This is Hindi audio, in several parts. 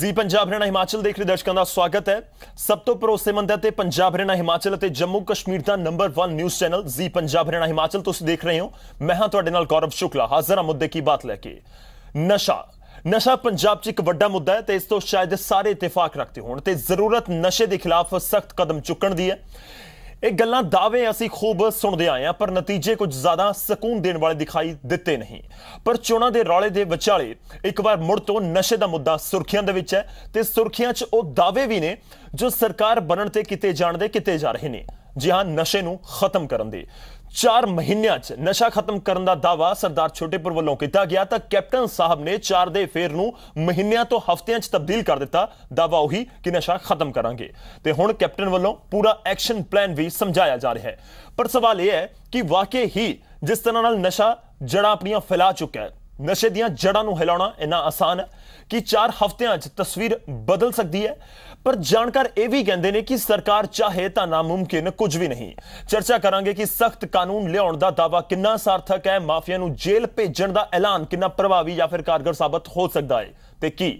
जी पंजाब हरियाणा हिमाचल देख रहे दर्शकों का स्वागत है। सब तो भरोसेमंद है पंजाब हरियाणा हिमाचल और जम्मू कश्मीर का number 1 news channel Zee Punjab Haryana Himachal तुसीं देख रहे हो। मैं हाँ तुहाडे नाल गौरव शुक्ला, हाज़र हाँ मुद्दे की बात लैके। नशा पंजाब च एक वड्डा मुद्दा है, इस तो शायद सारे इत्तेफाक रखते हो। जरूरत नशे के खिलाफ सख्त कदम चुकण दी है। एक गल्लां दावे असीं खूब सुनते आए हैं, पर नतीजे कुछ ज़्यादा सुकून देने वाले दिखाई दिते नहीं। पर चोणां दे रौले दे विचाले एक बार मुड़ तो नशे दा मुद्दा सुर्खियां दे विच है ते सुर्खियां च ओह दावे भी ने जो सरकार बनण ते किते जाण दे किते जा रहे ने। जी हां, नशे नूं खत्म करन दे 4 महीनों च नशा खत्म करने का दावा सरदार छोटेपुर वालों किया गया तो कैप्टन साहब ने 4 दे फेर नूं महीनों तो हफ्तियां च तब्दील कर दिता। दावा उही कि नशा खत्म करांगे ते हुण कैप्टन वालों पूरा एक्शन प्लान भी समझाया जा रहा है। पर सवाल यह है कि वाकई ही जिस तरह नाल नशा जड़ा अपनियां फैला चुका है, नशे दियां जड़ां नूं हिलाउणा इन्ना आसान है कि 4 हफ्तियां च तस्वीर बदल सकती है। पर जानकार यह भी कहते हैं कि सरकार चाहे तो नामुमकिन कुछ भी नहीं। चर्चा करांगे कि सख्त कानून लियाउण दा दावा कितना सार्थक है, माफिया नूं जेल भेजण दा ऐलान कितना प्रभावी या फिर कारगर साबित हो सकता है ते की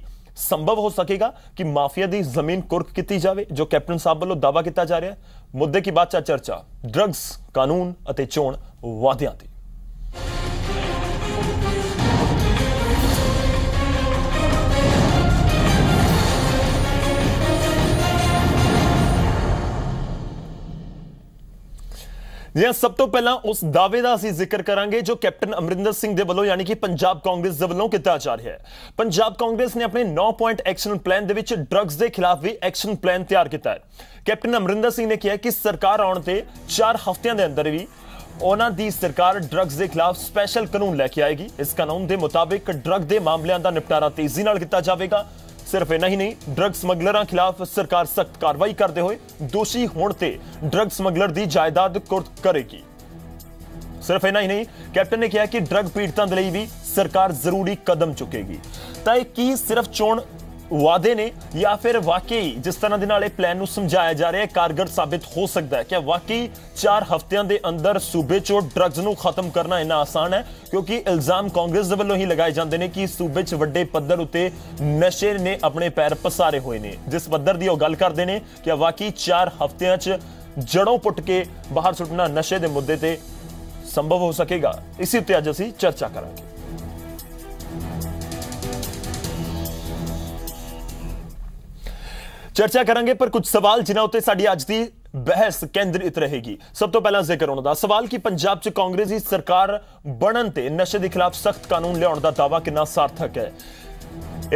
संभव हो सकेगा कि माफिया दी जमीन कुर्क की जाए जो कैप्टन साहब वालों दावा किया जा रहा है। मुद्दे की बात चर्चा ड्रग्स कानून अते चोण वादियां दी। यह सब तो पहला उस दावे का असीं जिक्र करांगे जो कैप्टन अमरिंदर सिंह दे वलों यानी कि पंजाब कांग्रेस दे वलों किया जा रहा है। पंजाब कांग्रेस ने अपने 9 पॉइंट एक्शन प्लान दे विच ड्रग्स के खिलाफ भी एक्शन प्लान तैयार किया है। कैप्टन अमरिंदर सिंह ने कहा कि सरकार आने ते 4 हफ्तियां दे अंदर भी उन्हां दी सरकार ड्रग्स के खिलाफ स्पैशल कानून लैके आएगी। इस कानून के मुताबिक ड्रग के मामलों का निपटारा तेजी नाल किया जाएगा। सिर्फ इन्ना ही नहीं, ड्रग समगलर खिलाफ सरकार सख्त कार्रवाई करते हुए दोषी होने ते ड्रग समगलर की जायदाद कुर्क करेगी। सिर्फ इन्ना ही नहीं, कैप्टन ने कहा कि ड्रग पीड़ितों के लिए भी सरकार जरूरी कदम चुकेगी। तो यह सिर्फ चोण वादे ने या फिर वाकई जिस तरह के नाल प्लान समझाया जा रहा है कारगर साबित हो सकता है? क्या वाकई 4 हफ्तियां के अंदर सूबे चो ड्रग्स को खत्म करना इन्ना आसान है? क्योंकि इल्जाम कांग्रेस के वलों ही लगाए जाते हैं कि सूबे च वड्डे पद्धर उत्ते नशे ने अपने पैर पसारे हुए हैं। जिस पद्धर की वह गल करते हैं, क्या वाकई 4 हफ्तियां जड़ों पुट के बाहर सुटना नशे के मुद्दे पर संभव हो सकेगा? इसी उत्ते अज असीं चर्चा करांगे। चर्चा करांगे पर कुछ सवाल जिन्हां उत्ते साडी अज दी बहस केंद्रित रहेगी। सब तो पहला जिक्र होने का सवाल कि पंजाब च कांग्रेस की सरकार बनन ते नशे के खिलाफ सख्त कानून लियाउण दा दावा कितना सार्थक है?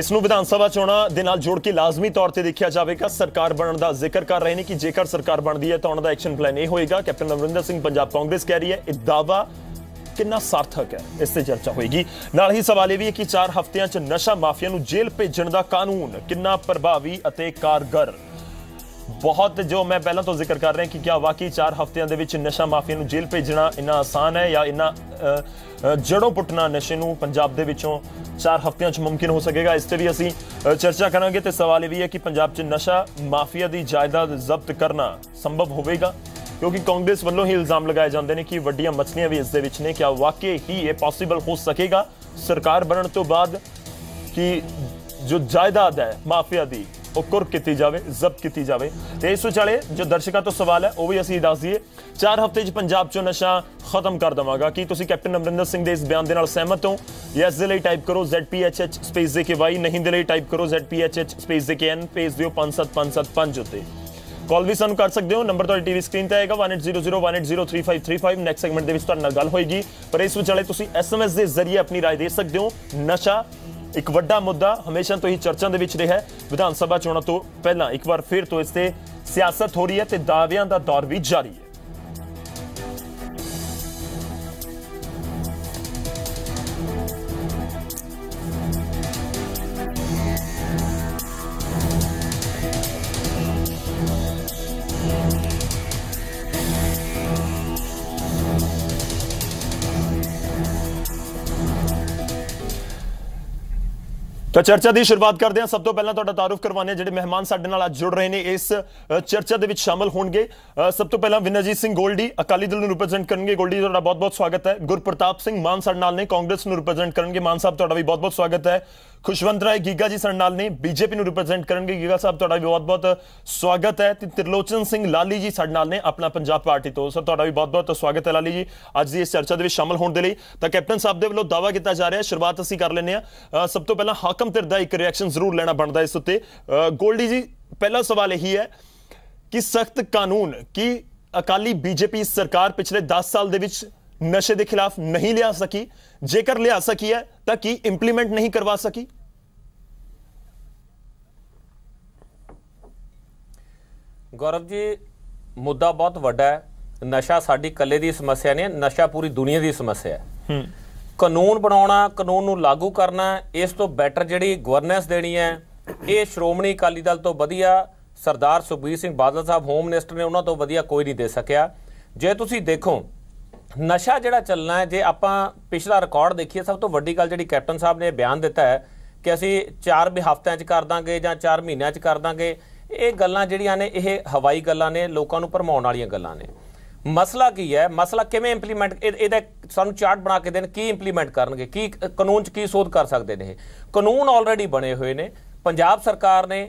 इसनूं विधान सभा चोणां दे नाल जोड़ के लाजमी तौर पर देखा जाएगा। सरकार बनने का जिक्र कर रहे हैं कि जेकर सरकार बनती है तो उन्होंने एक्शन प्लान यह होएगा। कैप्टन अमरिंदर सिंह पंजाब कांग्रेस कह रही है यह दावा कितना सार्थक है, इससे चर्चा होगी। नाल ही सवाल यह भी है कि 4 हफ्तियां च नशा माफिया नूं जेल भेजण दा कानून कितना प्रभावी अते कारगर? बहुत जो मैं पहला तो जिक्र कर रहा है कि क्या वाकई 4 हफ्तियां दे विच नशा माफिया नूं जेल भेजना इन्ना आसान है या इन्ना जड़ों पुटना नशे नूं पंजाब दे विचों 4 हफ्तियां च मुमकिन हो सकेगा? इस पर भी असीं चर्चा करांगे। तो सवाल यह भी है कि पंजाब च नशा माफिया की जायदाद जब्त करना संभव होवेगा? क्योंकि कांग्रेस वालों ही इल्जाम लगाए जाते हैं कि वड्डियां मछलियां भी इस दे विच ने। क्या वाकई ही ये पॉसिबल हो सकेगा सरकार बनने तो बाद कि जो जायदाद है माफिया दी वो कुर्क की जाए, जब्त की जाए? तो इस विचाले जो दर्शकों तो सवाल है वह भी असीं दस दीए 4 हफ्ते पंजाब चो नशा खत्म कर देवांगा। कि तुसीं कैप्टन अमरिंदर सिंह दे इस बयान दे नाल सहमत हो? यस दे लई टाइप करो ZPHH space JKY, नहीं दे लई टाइप करो ZPHH space JKN। भेज दिओ 57575 उत्ते। कॉल भी सूँ कर सकते हो, नंबर तो टीवी स्क्रीन पर आएगा 1800 1803 535। नैक्सट सैगमेंट के गल होएगी। पर इस विचाले तुसीं SMS के जरिए अपनी राय दे सकते हो। नशा एक वड्डा मुद्दा हमेशा तो ही चर्चा के विच रहा है। विधान सभा चोणों तो पहला एक बार फिर तो इससे सियासत हो रही है तो दावियां का दौर भी जारी है। तो चर्चा की शुरुआत करते हैं। सब तो पहला तारुफ करवाने जो मेहमान साडे नाल अज जुड़ रहे हैं इस चर्चा के शामिल होंगे। सब तो पहला विनरजीत सिंह गोल्डी अकाली दल रिप्रेजेंट करेंगे। गोल्डी जी बहुत बहुत स्वागत है। गुरप्रताप सिंह मान साडे नाल ने कांग्रेस रिप्रेजेंट करेंगे। मान साहब तुहाडा भी बहुत बहुत स्वागत है। खुशवंत राय गीगा जी साडे नाल ने बीजेपी रिप्रेजेंट करेंगे। गीगा साहब तुहाडा भी बहुत बहुत स्वागत है। त्रिलोचन सिंह लाली जी साडे नाल ने अपना पंजाब पार्टी तो सर तुहाडा भी बहुत बहुत स्वागत है। लाली जी अज दी इस चर्चा दे शामिल होने के लिए तो कैप्टन साहब के वल्लों दावा किया जा रहा है शुरुआत असीं कर लैंदे हां। सब तो पहला हाकम धिर दा एक रिएक्शन जरूर लेना बनता है इस उत्ते। गोल्डी जी पहला सवाल यही है कि सख्त कानून की अकाली बीजेपी सरकार पिछले 10 साल दे विच नशे के खिलाफ नहीं लिया सकी, जेकर लिया सकी है तो की इंप्लीमेंट नहीं करवा सकी। गौरव जी मुद्दा बहुत वड्डा है। नशा साडी कल्ले दी समस्या नहीं, नशा पूरी दुनिया की समस्या है। कानून बनाना, कानून नूं लागू करना, इस तो बैटर जिहड़ी गवर्नेंस देनी है ये श्रोमणी अकाली दल तो वधिया सरदार सुखबीर सिंह बादल साहब होम मिनिस्टर ने, उन्हां तो वधिया कोई नहीं दे सकिया। जे तुसीं देखो नशा जिहड़ा चलना है, जे आपां पिछला रिकॉर्ड देखिए सब तो वड्डी गल जिहड़ी कैप्टन साहब ने बयान दिता है कि असीं 4 हफ्तिਆਂ 'ਚ कर दांगे जां 4 ਮਹੀਨਿਆਂ 'ਚ कर दांगे, ये गल्लां जिहड़ियां ने ये हवाई गल्लां ने, लोकां नूं भरमाउण वालीਆਂ गल्लां ने। मसला की है, मसला किवें इंप्लीमेंट इहदा सानूं चार्ट बना के देन की इंप्लीमेंट करनगे, की कानून 'च की सोध कर सकदे ने। कानून ऑलरेडी बने हुए ने, पंजाब सरकार ने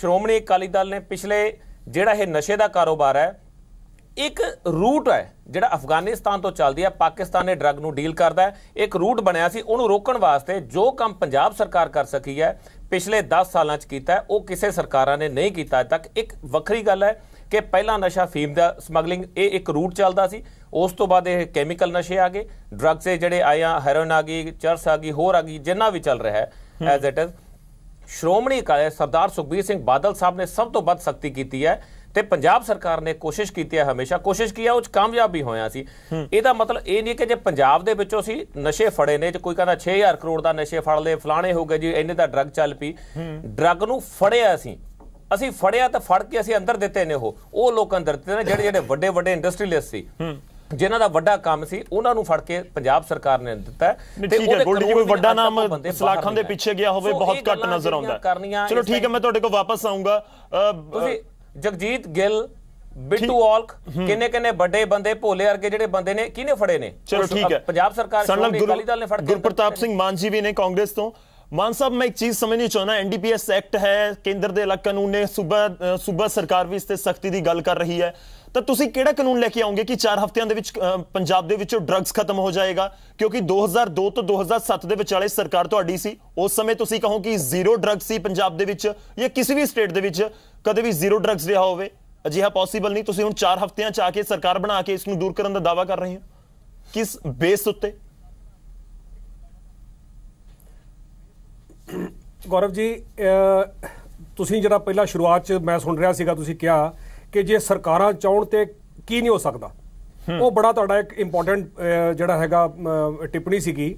श्रोमणी अकाली दल ने पिछले जिहड़ा ये नशे का कारोबार है एक रूट है जिहड़ा अफगानिस्तान तो चलदी है, पाकिस्तान ने ड्रग नूं डील करदा है, एक रूट बनिया सी उहनूं रोकण वास्ते। जो काम पंजाब सरकार कर सकी है पिछले 10 सालां 'च कीता है, उह किसी सरकारां ने नहीं कीता अज तक। एक वखरी गल है कि पहला नशा फीम दा समगलिंग ये एक रूट चलता सी, उस तो बाद ये कैमिकल नशे आ गए, ड्रग्स जिहड़े आए आ, हेरोइन आ गई, चरस आ गई, होर आ गई, जिन्ना भी चल रहा है as it is. Shiromani Akali सरदार सुखबीर सिंह बादल साहब ने सब तो वध सख्ती की है तो पंजाब सरकार ने कोशिश की है, हमेशा कोशिश की है, उस कामयाब भी होया सी। इहदा मतलब ये नहीं कि जे पंजाब दे विचों सी नशे फड़े ने, जो कोई कहता 6000 करोड़ का नशे फड़ ले, फलाने हो गए जी, इन्ने दा ड्रग चल पी, ड्रग नूं फड़िया सी ਅਸੀਂ ਫੜਿਆ ਤਾਂ ਫੜ ਕੇ ਅਸੀਂ ਅੰਦਰ ਦਿੱਤੇ ਨੇ। ਉਹ ਲੋਕ ਅੰਦਰ ਦਿੱਤੇ ਨੇ ਜਿਹੜੇ ਵੱਡੇ ਵੱਡੇ ਇੰਡਸਟਰੀਲਿਸਟ ਸੀ, ਜਿਨ੍ਹਾਂ ਦਾ ਵੱਡਾ ਕੰਮ ਸੀ, ਉਹਨਾਂ ਨੂੰ ਫੜ ਕੇ ਪੰਜਾਬ ਸਰਕਾਰ ਨੇ ਦਿੱਤਾ ਤੇ ਉਹਦੇ ਕੋਈ ਵੱਡਾ ਨਾਮ ਸਲਾਖਾਂ ਦੇ ਪਿੱਛੇ ਗਿਆ ਹੋਵੇ ਬਹੁਤ ਘੱਟ ਨਜ਼ਰ ਆਉਂਦਾ। ਚਲੋ ਠੀਕ ਹੈ, ਮੈਂ ਤੁਹਾਡੇ ਕੋਲ ਵਾਪਸ ਆਉਂਗਾ। ਤੁਸੀਂ ਜਗਜੀਤ ਗਿੱਲ, ਬਿੱਟੂ ਔਲਖ, ਕਿੰਨੇ ਕਿੰਨੇ ਵੱਡੇ ਬੰਦੇ, ਭੋਲੇ ਵਰਗੇ ਜਿਹੜੇ ਬੰਦੇ ਨੇ ਕਿਹਨੇ ਫੜੇ ਨੇ? ਚਲੋ ਠੀਕ ਹੈ, ਪੰਜਾਬ ਸਰਕਾਰ ਅਕਾਲੀ ਦਲ ਨੇ ਫੜ ਕੇ। ਗੁਰਪ੍ਰਤਾਪ ਸਿੰਘ ਮਾਨ ਜੀ ਵੀ ਨੇ ਕਾਂਗਰਸ ਤੋਂ। मान साहब मैं एक चीज समझनी चाहना, एनडीपीएस एक्ट है, केंद्र के अलग कानून ने, सूबा सरकार भी इस पर सख्ती की गल कर रही है, तो तुसी केड़ा कानून लेके आओगे कि 4 हफ्तियां दे विच पंजाब दे विचों ड्रग्स खत्म हो जाएगा? क्योंकि 2002 तो 2007 दे विचाले सरकार तुहाडी सी, उस समय तुसी कहो कि जीरो ड्रग्स सी पंजाब दे विच, या किसी भी स्टेट दे विच कदे भी जीरो ड्रग्स रहा होवे, अजिहा पॉसिबल नहीं। तुसी हुण 4 हफ्तियां चा के सरकार बना के इसनूं दूर करन दा दावा कर रहे हो, किस बेस उत्ते? गौरव जी तुसीं जिहड़ा पहला शुरुआत च मैं सुन रहा सीगा, तुसीं किहा कि जे सरकारां चाहण ते की नहीं हो सकदा, वो बड़ा तुहाडा एक इंपॉर्टेंट जिहड़ा हैगा टिप्पणी सीगी।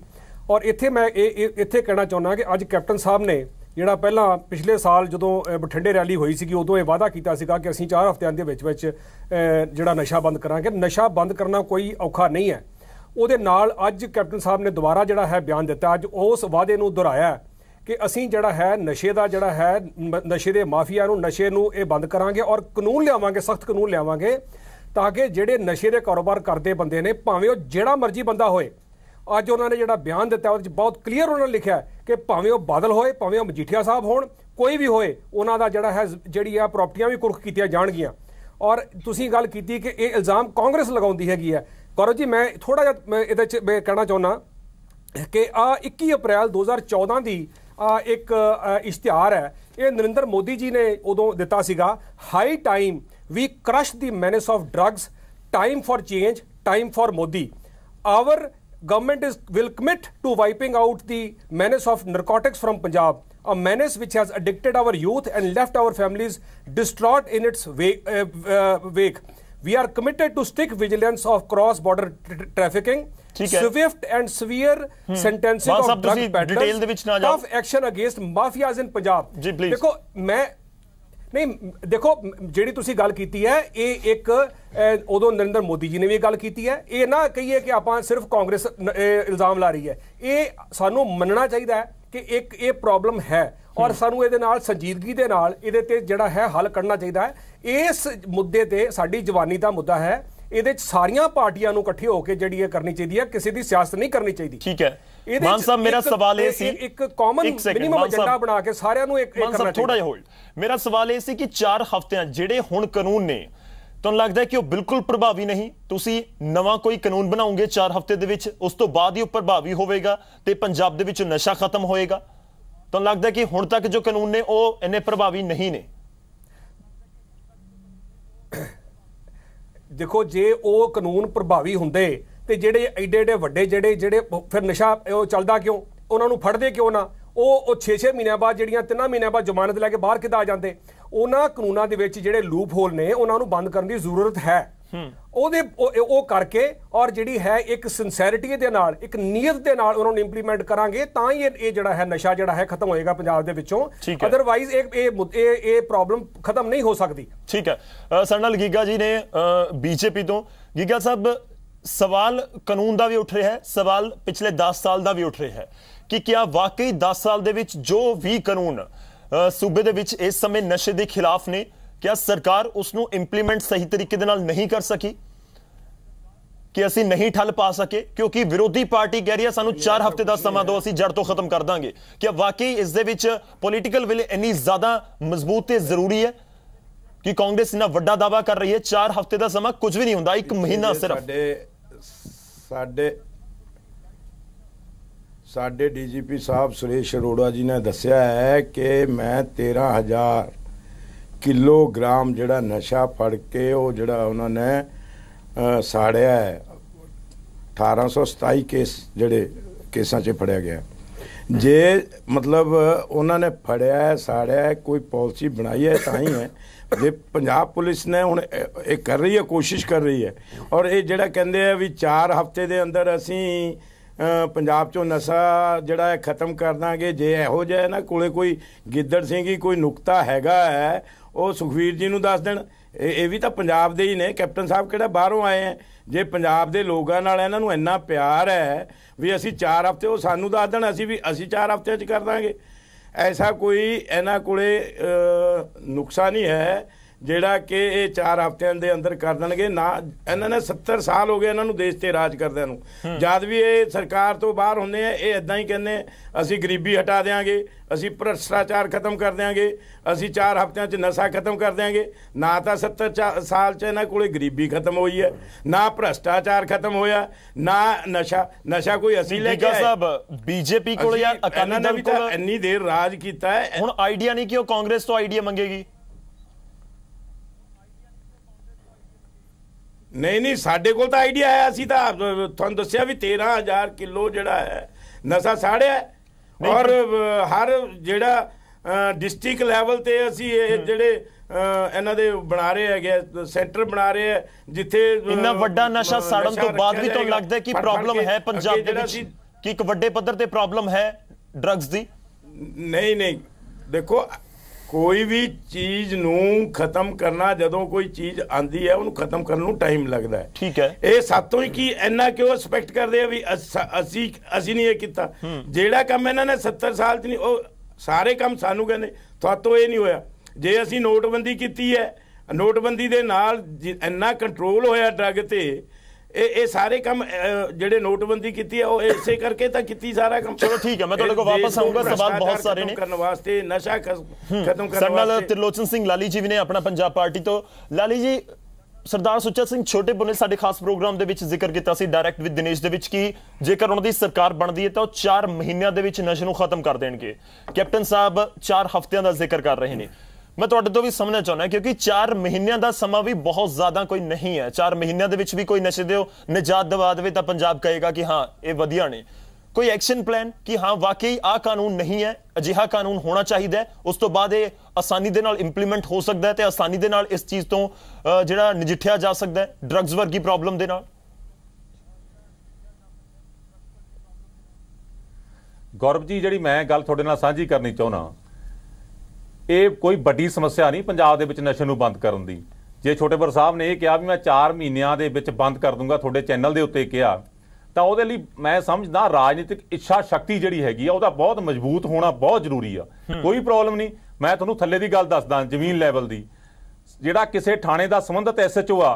और इत्थे मैं इत्थे कहना चाहुंदा कि अज कैप्टन साहब ने जिहड़ा पहला पिछले साल जदों बठिंडे रैली होई सीगी उदों ये वादा कीता सीगा कि असीं 4 हफ्तियां दे विच विच जिहड़ा नशा बंद करांगे। नशा बंद करना कोई औखा नहीं है। उहदे नाल अज कैप्टन साहब ने दुबारा जिहड़ा है बयान दिता, अज उस वादे नूं दोहराया कि असीं जिहड़ा है नशे दा जिहड़ा है नशे दे माफिया नूं, नशे नूं ये बंद करांगे और कानून लिआवांगे, सख्त कानून लिआवांगे ताकि जिहड़े नशे दे कारोबार करदे बंदे ने भावें वो जिहड़ा मर्जी बंदा होए। अज उन्होंने जिहड़ा बयान दिता उहदे च बहुत क्लीयर उन्होंने लिखिआ कि भावें वो बादल होए, भावें वो मजीठिया साहब होण, कोई भी होए, उन्हां दा जिहड़ा है जिहड़ी आ प्रॉपर्टियां भी कुर्क कीतीआं जाणगीआं। और तुसीं गल कीती कि ये इल्ज़ाम कांग्रेस लगाउंदी हैगी है। गौरव जी मैं थोड़ा जिहा इहदे च मैं कहना चाहुंदा कि आ 21 अप्रैल 2014 की एक इश्तिहार है, ये नरेंद्र मोदी जी ने उदों दिता सीगा। High time we crush the menace of drugs, time for change, time for Modi, our government is will commit to wiping out the menace of narcotics from Punjab, a menace which has addicted our youth and left our families distraught in its wake. We are committed to stick vigilance of cross border trafficking, swift and severe sentencing of drug peddlers, tough action against mafias in Punjab। देखो मैं नहीं, देखो जिहड़ी तुसीं गल कीती है ये एक उदों नरेंद्र मोदी जी ने भी गल कीती है। ये ना कहिए कि आपां सिर्फ कांग्रेस इल्ज़ाम ला रही है, ये सानूं मनना चाहिए है कि एक ये प्रॉब्लम है और सानू इहदे नाल संजीदगी दे नाल इहदे ते जिहड़ा है हल करना चाहीदा है। इस मुद्दे ते साडी जवानी दा मुद्दा है, इहदे च सारियां पार्टियां नू इकट्ठे होके जिहड़ी है करनी चाहिदी है, किसी दी सियासत नहीं करनी चाहिदी। ठीक है मान साहब, मेरा सवाल ये सी एक कॉमन मिनिमम एजेंडा बना के सारियां नू एक करना चाहिदा। थोड़ा जिहा होल्ड, मेरा सवाल ये सी कि 4 हफ्तियां जिहड़े हुण कानून ने ਤੁਹਾਨੂੰ लगता है कि वह बिल्कुल प्रभावी नहीं, तुसीं नवा कोई कानून बनाओगे 4 हफ्ते दे विच, उस तो बाद ही वह प्रभावी होवेगा ते पंजाब दे विच नशा खत्म होएगा? ਤੁਹਾਨੂੰ लगता है कि हुण तक जो कानून ने वह इन्ने प्रभावी नहीं ने? देखो जे वह कानून प्रभावी हुंदे ते जेडे एडे एडे वड्डे जेडे फिर नशा चलदा क्यों, उन्हां नूं फड़दे क्यों ना? ਉਹ 6-6 ਮਹੀਨਿਆਂ ਬਾਅਦ ਜਿਹੜੀਆਂ 3 ਮਹੀਨਿਆਂ ਬਾਅਦ ਜ਼ਮਾਨਤ ਲੈ ਕੇ ਬਾਹਰ ਕਿੱਦਾਂ ਆ ਜਾਂਦੇ? ਉਹਨਾਂ ਕਾਨੂੰਨਾਂ ਦੇ ਵਿੱਚ ਜਿਹੜੇ ਲੂਪ ਹੋਲ ਨੇ ਉਹਨਾਂ ਨੂੰ ਬੰਦ ਕਰਨ ਦੀ ਜ਼ਰੂਰਤ ਹੈ। ਉਹਦੇ ਉਹ ਕਰਕੇ ਔਰ ਜਿਹੜੀ ਹੈ ਇੱਕ ਸਿੰਸੈਰਿਟੀ ਦੇ ਨਾਲ ਇੱਕ ਨੀਅਤ ਦੇ ਨਾਲ ਉਹਨਾਂ ਨੂੰ ਇੰਪਲੀਮੈਂਟ ਕਰਾਂਗੇ ਤਾਂ ਹੀ ਇਹ ਜਿਹੜਾ ਹੈ ਨਸ਼ਾ ਜਿਹੜਾ ਹੈ ਖਤਮ ਹੋਏਗਾ ਪੰਜਾਬ ਦੇ ਵਿੱਚੋਂ। ਅਦਰਵਾਈਜ਼ ਇਹ ਪ੍ਰੋਬਲਮ ਖਤਮ ਨਹੀਂ ਹੋ ਸਕਦੀ। ਠੀਕ ਹੈ, ਸਾਡੇ ਨਾਲ ਗੀਗਾ ਜੀ ਨੇ ਬੀਜੇਪੀ ਤੋਂ। ਗੀਗਾ ਸਾਹਿਬ, सवाल कानून का भी उठ रहा है, सवाल पिछले 10 साल का भी उठ रहा है कि क्या वाकई 10 साल दे विच जो भी कानून सूबे दे विच इस समय नशे के खिलाफ ने, क्या सरकार उसनों इंप्लीमेंट सही तरीके दे नाल नहीं कर सकी कि असी नहीं ठल पा सके? क्योंकि विरोधी पार्टी कह रही है सानू 4 हफ्ते का समा दो, असी जड़ तो खत्म कर देंगे। क्या वाकई इस दे विच पोलिटिकल विल इन्नी ज्यादा मजबूत ते जरूरी है कि कांग्रेस इन्ना वड्डा दावा कर रही है 4 हफ्ते का समा कुछ भी नहीं हुंदा, 1 महीना सिर्फ? साढ़े DGP साहब सुरेश अरोड़ा जी ने दस्या है कि मैं 13,000 किलोग्राम जड़ा नशा फड़ के वो जड़ा उन्होंने साड़िया है। 1827 केस जड़े केसा च फड़िया गया जे मतलब उन्होंने फड़िया है साड़िया है, कोई पॉलिसी बनाई है ताई है। जे पंजाब पुलिस ने हुण कर रही है, कोशिश कर रही है और ये जड़ा कहंदे है भी 4 हफ्ते दे अंदर असी पंजाब चो नशा जड़ा है खत्म कर देंगे। जे इहो जिहा ना कोले कोई गिद्दड़ सिंह ही कोई नुकता हैगा है, वो सुखबीर जी नूं दस देण। ये भी तो पंजाब दे ही ने कैप्टन साहब, किहड़ा बाहरों आए हैं? जे पंजाब दे लोगां नाल इन्हां नूं इन्ना प्यार है भी असी 4 हफ्ते वो सानूं दस देण, असी 4 हफ्ते च कर देंगे। ऐसा कोई इन्हां कोले नुकसा नहीं है जेड़ा कि ये 4 हफ्तियां दे अंदर कर देंगे ना। इन्होंने 70 साल हो गए इन्हों देश से राज करदे नूं, जद भी ये सरकार तो बाहर होंदे है ये इदां ही कहंदे असी गरीबी हटा देंगे, असी भ्रष्टाचार खत्म कर देंगे, असी 4 हफ्तियां च नशा खत्म कर देंगे। ना तो 70 साल च इन्हां कोले गरीबी खत्म हुई है, ना भ्रष्टाचार खत्म होया, ना नशा कोई असी लेके साहब बीजेपी कोल या अकाली दल कोल इन्नी देर राज कीता है। हुण आइडिया नहीं कि ओह कांग्रेस तो आइडिया मंगेगी? नहीं, साढ़े को आइडिया है, असी तुहानू दस्सिया भी 13,000 किलो जड़ा है नशा साड़िया और हर जड़ा डिस्ट्रिक्ट लैवल ते असी जेडे इन्हां दे बना रहे है, सेंटर बना रहे है जिथे इन्ना वड्डा नशा साड़न तो बाद भी तो लगदा है कि प्रॉब्लम है पंजाब दे विच, कि एक वड्डे पद्धर ते प्रॉब्लम है ड्रग्स दी? नहीं, देखो कोई भी चीज़ नूं खत्म करना जदों कोई चीज़ आंदी है उन्हें खत्म करने टाइम लगता है। ठीक है, ये सातों ही की इन्ना क्यों एक्सपैक्ट करते हैं भी असी नहीं ये किता जेड़ा काम इन्होंने 70 साल नहीं, वो सारे काम सानू कहने तो ये नहीं होया। जे असी नोटबंदी की है, नोटबंदी के नाल इन्ना कंट्रोल होया ड्रग ते, ये सारे काम जेडे नोटबंदी की है वो इसे करके तो की सारा काम। चलो ठीक है, मैं तो को वापस आऊंगा, सवाल बहुत सारे ने करने वास्ते नशा खत्म करना। त्रिलोचन सिंह लाली जी भी ने अपना पंजाब पार्टी तो। लाली जी, सरदार सुच्चा सिंह छोटे पुने साडे खास प्रोग्राम दे विच जिक्र कीता सी डायरैक्ट विद दिनेश दे विच कि जेकर उन्हां दी सरकार बनदी है तो 4 महीनों के नशे नूं खत्म कर देणगे। कैप्टन साहब 4 हफ्तियां दा जिक्र कर रहे हैं, मैं तुहाडे तो भी समझना चाहना क्योंकि 4 महीनों का समा भी बहुत ज्यादा कोई नहीं है। 4 महीनों के भी कोई नशे दे निजात दवा दे तो पंजाब कहेगा कि हाँ ये वधिया ने। कोई एक्शन प्लान कि हाँ वाकई आ कानून नहीं है, अजिहा कानून होना चाहिए है, उस तो बाद ये आसानी दे नाल इंप्लीमेंट हो सकता है, तो आसानी दे नाल इस चीज़ तो जिहड़ा नजिठिया जा सकता है ड्रग्स वर्गी प्रॉब्लम दे नाल? गौरव जी, जिहड़ी मैं गल तुहाडे नाल सांझी करनी चाहुंदा, ये कोई बड़ी समस्या नहीं पंजाब दे विच नशे नूं बंद करन दी। जे छोटेपुर साहब ने यह कहा भी मैं 4 महीनों के बंद कर दूंगा, थोड़े चैनल के उत्ते कहा, तो वो मैं समझदा राजनीतिक इच्छा शक्ति जी हैगी बहुत मजबूत होना बहुत जरूरी आ। कोई प्रॉब्लम नहीं, मैं थोड़ा थले की गल दसदा जमीन लैवल की जोड़ा किसी थाने का संबंधित SHO आ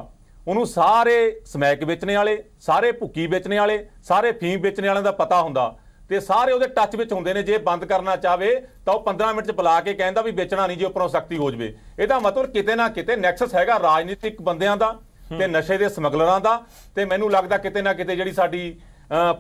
उन्होंने सारे समैक बेचने वाले सारे भुक्की बेचने वाले सारे फीम बेचने वाले का पता होंदा ते सारे उहदे टच विच हुंदे ने। जे बंद करना चाहे तो 15 मिनट च बुला के कहता भी बेचना नहीं जी उपरों सख्ती हो जाए। यह मतलब किते ना किते नैक्सस हैगा राजनीतिक बंदियां दा ते नशे के समगलरां दा ते मैनूं लगदा किते ना किते जिहड़ी साडी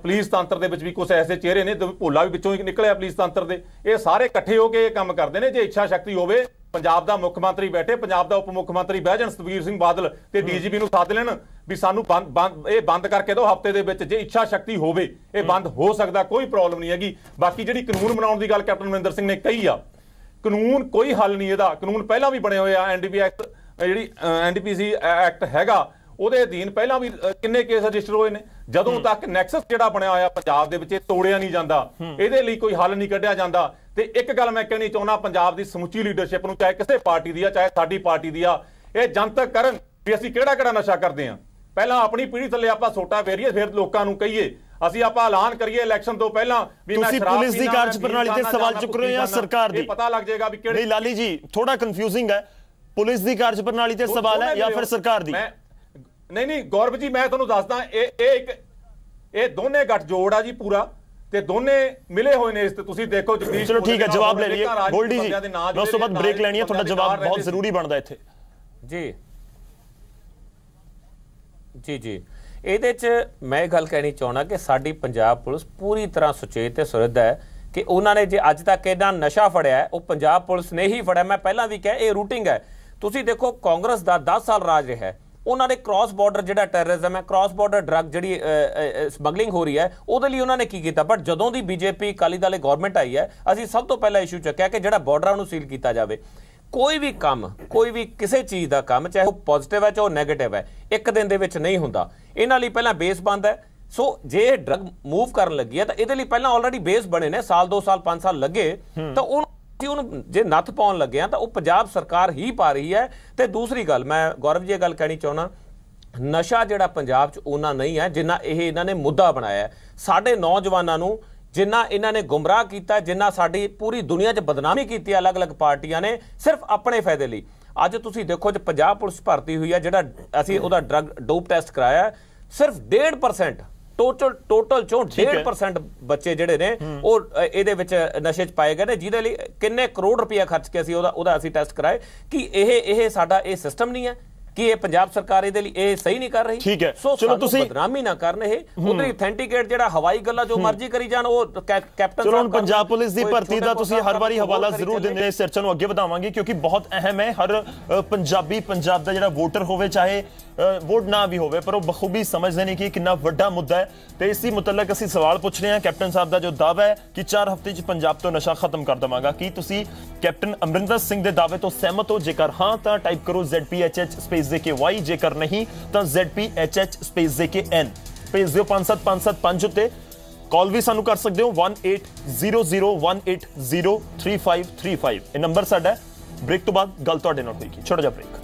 पुलिस तंत्र दे विच भी कुछ ऐसे चेहरे ने भोला भी विचों ही निकलिया पुलिस तंत्र दे। ये सारे इकट्ठे होकर ये काम करते हैं। जे इच्छा शक्ति होवे पंजाब दा मुख मंत्री बैठे पंजाब दा उप मुख मंत्री बह जाण सुखबीर सिंह बादल ते DGP नूं साथ लेण भी सानू बंद करके दो हफ्ते दे विच। जे इच्छा शक्ति होवे ये बंद हो सकदा, कोई प्रॉब्लम नहीं हैगी। बाकी जिहड़ी कानून बनाउण दी गल कैप्टन अमरिंदर सिंह ने कही आ, कानून कोई हल नहीं इहदा। कानून पहलां भी बने होए आ, NDPS एक्ट हैगा ਉਹਦੇ ਅਧੀਨ ਪਹਿਲਾਂ ਵੀ ਕਿੰਨੇ ਕੇਸ ਰਜਿਸਟਰ ਹੋਏ ਨੇ। ਜਦੋਂ ਤੱਕ ਨੈਕਸਸ ਜਿਹੜਾ ਬਣਿਆ ਹੋਇਆ ਪੰਜਾਬ ਦੇ ਵਿੱਚ ਇਹ ਤੋੜਿਆ ਨਹੀਂ ਜਾਂਦਾ, ਇਹਦੇ ਲਈ ਕੋਈ ਹੱਲ ਨਹੀਂ ਕੱਢਿਆ ਜਾਂਦਾ। ਤੇ ਇੱਕ ਗੱਲ ਮੈਂ ਕਹਿਣੀ ਚਾਹੁੰਦਾ, ਪੰਜਾਬ ਦੀ ਸਮੁੱਚੀ ਲੀਡਰਸ਼ਿਪ ਨੂੰ, ਚਾਹੇ ਕਿਸੇ ਪਾਰਟੀ ਦੀ ਆ ਚਾਹੇ ਸਾਡੀ ਪਾਰਟੀ ਦੀ ਆ, ਇਹ ਜਨਤਕ ਕਰਨ ਵੀ ਅਸੀਂ ਕਿਹੜਾ ਕਿਹੜਾ ਨਸ਼ਾ ਕਰਦੇ ਆ। ਪਹਿਲਾਂ ਆਪਣੀ ਪੀੜ੍ਹੀ ਥੱਲੇ ਆਪਾਂ ਸੋਟਾ ਵੇਰੀਏ, ਫਿਰ ਲੋਕਾਂ ਨੂੰ ਕਹੀਏ। ਅਸੀਂ ਆਪਾਂ ਐਲਾਨ ਕਰੀਏ ਇਲੈਕਸ਼ਨ ਤੋਂ ਪਹਿਲਾਂ ਵੀ ਮੈਂ ਸ਼ਰਾਬ ਪੁਲਿਸ ਦੀ ਕਾਰਜ ਪ੍ਰਣਾਲੀ ਤੇ ਸਵਾਲ ਚੁੱਕ ਰਹੇ ਆ ਸਰਕਾਰ ਦੀ, ਪਤਾ ਲੱਗ ਜਾਏਗਾ ਵੀ ਕਿਹੜੇ। ਨਹੀਂ ਲਾਲੀ ਜੀ, ਥੋੜਾ ਕਨਫਿਊਜ਼ਿੰਗ ਹੈ, ਪੁਲਿਸ ਦੀ ਕਾਰਜ ਪ੍ਰਣਾਲੀ ਤੇ ਸਵਾਲ ਹੈ ਜਾਂ ਫਿਰ ਸਰਕਾਰ ਦੀ। नहीं नहीं गौरव जी, मैं तुहानू दसदा एक दोने गठजोड़ आ जी पूरा ते दोने मिले हुए ने। इस ते तुसी देखो जगदीश, चलो ठीक है जवाब ले लिए गोल्डी जी, उस तो बाद ब्रेक लेनी है। थोड़ा जवाब बहुत जरूरी बनदा इत्थे। जी जी जी इहदे च मैं गल कहनी चाहना कि साडी पंजाब पुलिस पूरी तरह सुचेत ते सुरद है कि उन्होंने जे अज तक इहदा नशा फड़िया है वो पंजाब पुलिस ने ही फड़िया। मैं पहलां भी कहा, यह रूटिंग है। तुसी देखो कांग्रेस दा 10 साल राज रहा है, उन्होंने क्रॉस बॉर्डर जो टैररिज्म है, क्रॉस बॉर्डर ड्रग जी समगलिंग हो रही है, वो उन्होंने की किया। बट जदों की BJP अकाली दल गौरमेंट आई है, असी सब तो पहला इशू चुकया कि जो बॉर्डर सील किया जाए। कोई भी काम, कोई भी किसी चीज़ का काम, चाहे वह पॉजिटिव है चाहे नैगेटिव है, एक दिन नहीं होंदा। इन्हां लई पहला बेस बंद है। सो जे ड्रग मूव करन लगी है तो ये पहला ऑलरेडी बेस बने ने, साल 2 साल 5 साल लगे। तो उन्होंने जे नत्थ पाउण लगे हैं तो वह पंजाब सरकार ही पा रही है। तो दूसरी गल मैं गौरव जी गल कहनी चाहना, नशा जिहड़ा पंजाब च उन्ना नहीं है जिन्ना यह इन्होंने मुद्दा बनाया है। साढ़े नौजवानों नूं जिन्ना इन्होंने गुमराह किया, जिन्ना साड़ी पूरी दुनिया च बदनामी की अलग अलग पार्टियां ने सिर्फ अपने फायदे लई। अज तुसीं देखो जो पंजाब पुलिस भर्ती हुई है, जिहड़ा असीं उहदा ड्रग डोप टैसट कराया, सिर्फ 1.5% टोटल चो 1.5% बच्चे जिहड़े ने इहदे विच नशे च पाए गए ने, जिहदे लई किन्ने करोड़ रुपया खर्च के असीं टैस्ट कराए। कि यह साडा यह सिस्टम नहीं है कि यह पंजाब सरकार इहदे लई यह सही नहीं कर रही। ठीक है, सो चलो तुसीं बदनामी ना करन। यह उधर ऑथेंटिकेट जिहड़ा हवाई गल्ला जो मर्जी करी जान। वो कैप्टन चलो पंजाब पुलिस दी भर्ती दा तुसीं हर वारी हवाला जरूर दिंदे ने। चर्चा नूं अगे वधावांगे क्योंकि बहुत अहम है। हर पंजाबी पंजाब दा जिहड़ा वोटर होवे, चाहे वोट ना भी होवे, पर वो बखूबी समझते हैं कि कितना वड्डा मुद्दा है। तो इसी मुतलक असी सवाल पूछने हैं। कैप्टन साहब का जो दावा है कि 4 हफ्ते पंजाब तो नशा खत्म कर देवांगा, की तुसी कैप्टन अमरिंदर सिंह के दावे तो सहमत हो? जेकर हाँ तो टाइप करो ZPHH/JKY, जेकर नहीं तो ZPHH/JKN। भेज दो 57575 उत्ते। कॉल भी सानू कर सकते हो 18001803535, यह नंबर साडा है। ब्रेक तो बाद गल तुहाडे नाल होएगी, छोटा जिहा ब्रेक।